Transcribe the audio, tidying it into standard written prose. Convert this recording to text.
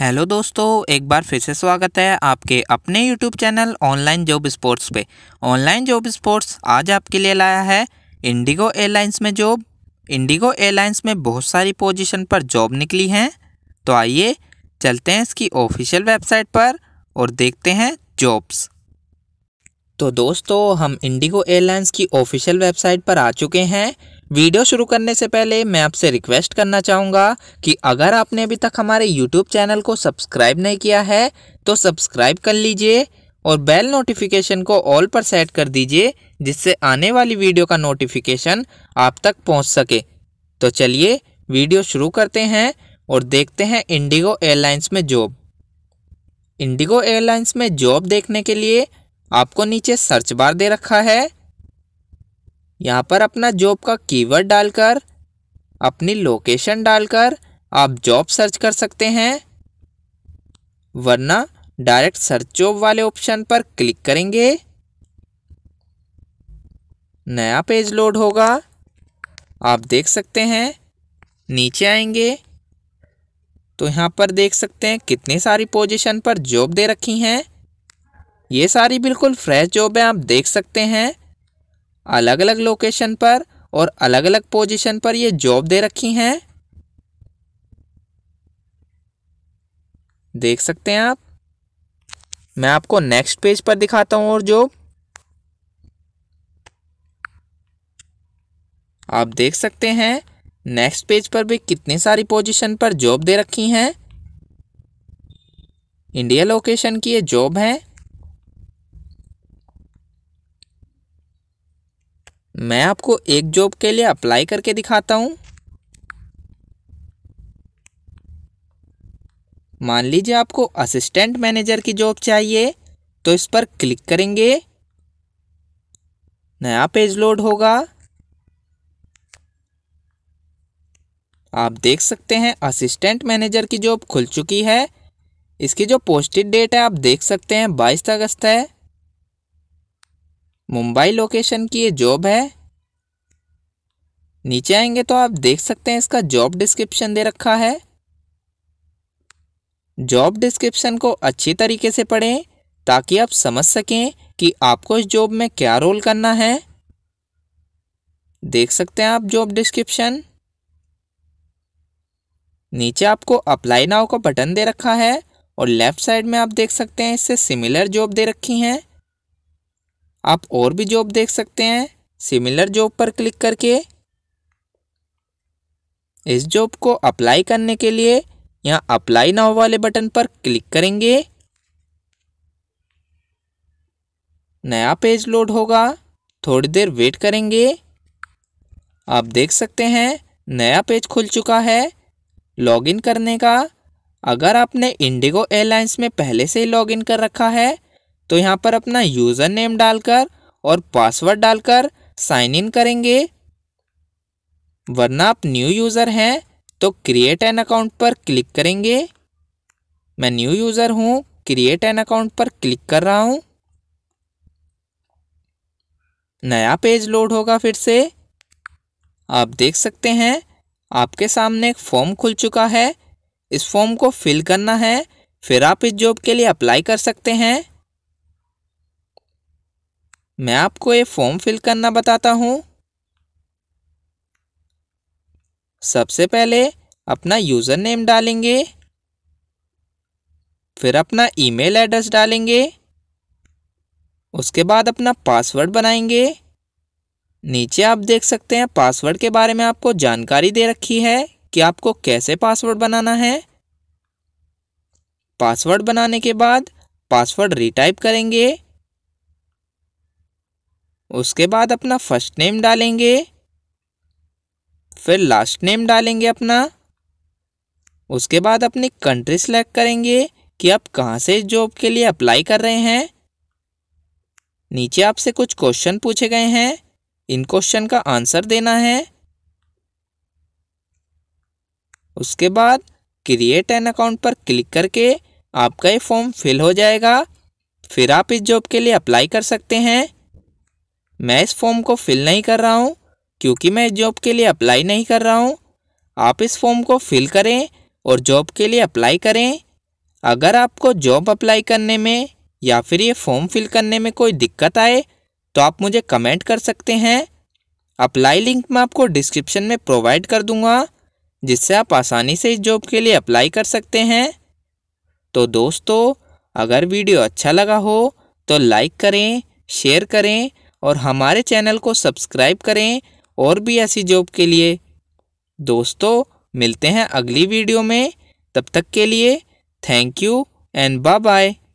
Hello दोस्तों, एक बार फिर से स्वागत है आपके अपने YouTube channel online job sports पे। ऑनलाइन जॉब स्पोर्ट्स आज आपके लिए लाया है इंडिगो एयरलाइंस में जॉब। इंडिगो एयरलाइंस में बहुत सारी पोजीशन पर जॉब निकली हैं, तो आइए चलते हैं इसकी ऑफिशियल वेबसाइट पर और देखते हैं जॉब्स। तो दोस्तों, हम इंडिगो एयरलाइंस की ऑफिशियल वेबसाइट पर आ चुके हैं। वीडियो शुरू करने से पहले मैं आपसे रिक्वेस्ट करना चाहूँगा कि अगर आपने अभी तक हमारे YouTube चैनल को सब्सक्राइब नहीं किया है तो सब्सक्राइब कर लीजिए और बेल नोटिफिकेशन को ऑल पर सेट कर दीजिए, जिससे आने वाली वीडियो का नोटिफिकेशन आप तक पहुँच सके। तो चलिए वीडियो शुरू करते हैं और देखते हैं इंडिगो एयरलाइंस में जॉब। इंडिगो एयरलाइंस में जॉब देखने के लिए आपको नीचे सर्च बार दे रखा है। यहाँ पर अपना जॉब का कीवर्ड डालकर, अपनी लोकेशन डालकर आप जॉब सर्च कर सकते हैं, वरना डायरेक्ट सर्च जॉब वाले ऑप्शन पर क्लिक करेंगे। नया पेज लोड होगा, आप देख सकते हैं। नीचे आएंगे तो यहाँ पर देख सकते हैं कितनी सारी पोजीशन पर जॉब दे रखी हैं। ये सारी बिल्कुल फ्रेश जॉब है, आप देख सकते हैं। अलग अलग लोकेशन पर और अलग अलग पोजीशन पर ये जॉब दे रखी हैं, देख सकते हैं आप। मैं आपको नेक्स्ट पेज पर दिखाता हूँ और जॉब आप देख सकते हैं। नेक्स्ट पेज पर भी कितनी सारी पोजीशन पर जॉब दे रखी हैं। इंडिया लोकेशन की ये जॉब है। मैं आपको एक जॉब के लिए अप्लाई करके दिखाता हूँ। मान लीजिए आपको असिस्टेंट मैनेजर की जॉब चाहिए, तो इस पर क्लिक करेंगे। नया पेज लोड होगा, आप देख सकते हैं असिस्टेंट मैनेजर की जॉब खुल चुकी है। इसकी जो पोस्टेड डेट है आप देख सकते हैं, 22 अगस्त है। मुंबई लोकेशन की ये जॉब है। नीचे आएंगे तो आप देख सकते हैं इसका जॉब डिस्क्रिप्शन दे रखा है। जॉब डिस्क्रिप्शन को अच्छी तरीके से पढ़ें ताकि आप समझ सकें कि आपको इस जॉब में क्या रोल करना है। देख सकते हैं आप जॉब डिस्क्रिप्शन। नीचे आपको अप्लाई नाउ का बटन दे रखा है और लेफ़्ट साइड में आप देख सकते हैं इससे सिमिलर जॉब दे रखी हैं। आप और भी जॉब देख सकते हैं सिमिलर जॉब पर क्लिक करके। इस जॉब को अप्लाई करने के लिए यहाँ अप्लाई नाउ वाले बटन पर क्लिक करेंगे। नया पेज लोड होगा, थोड़ी देर वेट करेंगे। आप देख सकते हैं नया पेज खुल चुका है लॉगिन करने का। अगर आपने इंडिगो एयरलाइंस में पहले से ही लॉगिन कर रखा है तो यहाँ पर अपना यूज़र नेम डालकर और पासवर्ड डालकर साइन इन करेंगे, वरना आप न्यू यूज़र हैं तो क्रिएट एन अकाउंट पर क्लिक करेंगे। मैं न्यू यूज़र हूँ, क्रिएट एन अकाउंट पर क्लिक कर रहा हूँ। नया पेज लोड होगा फिर से, आप देख सकते हैं आपके सामने एक फॉर्म खुल चुका है। इस फॉर्म को फिल करना है, फिर आप इस जॉब के लिए अप्लाई कर सकते हैं। मैं आपको ये फॉर्म फिल करना बताता हूँ। सबसे पहले अपना यूज़र नेम डालेंगे, फिर अपना ईमेल एड्रेस डालेंगे, उसके बाद अपना पासवर्ड बनाएंगे। नीचे आप देख सकते हैं पासवर्ड के बारे में आपको जानकारी दे रखी है कि आपको कैसे पासवर्ड बनाना है। पासवर्ड बनाने के बाद पासवर्ड रीटाइप करेंगे, उसके बाद अपना फर्स्ट नेम डालेंगे, फिर लास्ट नेम डालेंगे अपना, उसके बाद अपनी कंट्री सेलेक्ट करेंगे कि आप कहाँ से जॉब के लिए अप्लाई कर रहे हैं। नीचे आपसे कुछ क्वेश्चन पूछे गए हैं, इन क्वेश्चन का आंसर देना है। उसके बाद क्रिएट एन अकाउंट पर क्लिक करके आपका ये फॉर्म फिल हो जाएगा, फिर आप इस जॉब के लिए अप्लाई कर सकते हैं। मैं इस फॉर्म को फिल नहीं कर रहा हूँ क्योंकि मैं जॉब के लिए अप्लाई नहीं कर रहा हूँ। आप इस फॉर्म को फिल करें और जॉब के लिए अप्लाई करें। अगर आपको जॉब अप्लाई करने में या फिर ये फॉर्म फिल करने में कोई दिक्कत आए तो आप मुझे कमेंट कर सकते हैं। अप्लाई लिंक मैं आपको डिस्क्रिप्शन में प्रोवाइड कर दूंगा, जिससे आप आसानी से इस जॉब के लिए अप्लाई कर सकते हैं। तो दोस्तों, अगर वीडियो अच्छा लगा हो तो लाइक करें, शेयर करें और हमारे चैनल को सब्सक्राइब करें और भी ऐसी जॉब के लिए। दोस्तों, मिलते हैं अगली वीडियो में, तब तक के लिए thank you and bye bye.